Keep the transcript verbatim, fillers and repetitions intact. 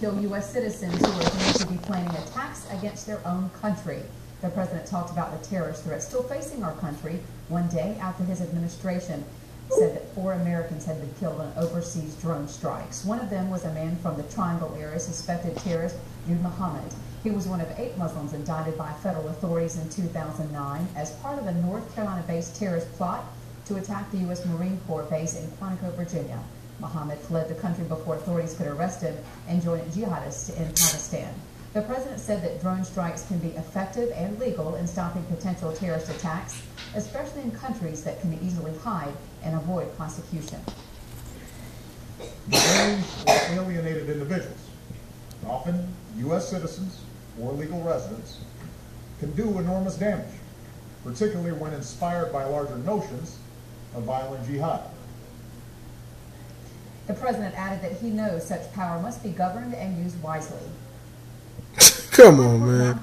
kill U S citizens who are deemed to be planning attacks against their own country. The president talked about the terrorist threat still facing our country one day after his administration said that four Americans had been killed in overseas drone strikes. One of them was a man from the Triangle area, suspected terrorist Jude Mohammed. He was one of eight Muslims indicted by federal authorities in two thousand nine as part of a North Carolina-based terrorist plot to attack the U S Marine Corps base in Quantico, Virginia. Mohammed fled the country before authorities could arrest him and joined jihadists in Pakistan. The president said that drone strikes can be effective and legal in stopping potential terrorist attacks, especially in countries that can easily hide and avoid prosecution. The aims of alienated individuals, often U S citizens or legal residents, can do enormous damage, particularly when inspired by larger notions of violent jihad. The president added that he knows such power must be governed and used wisely. Come on, man.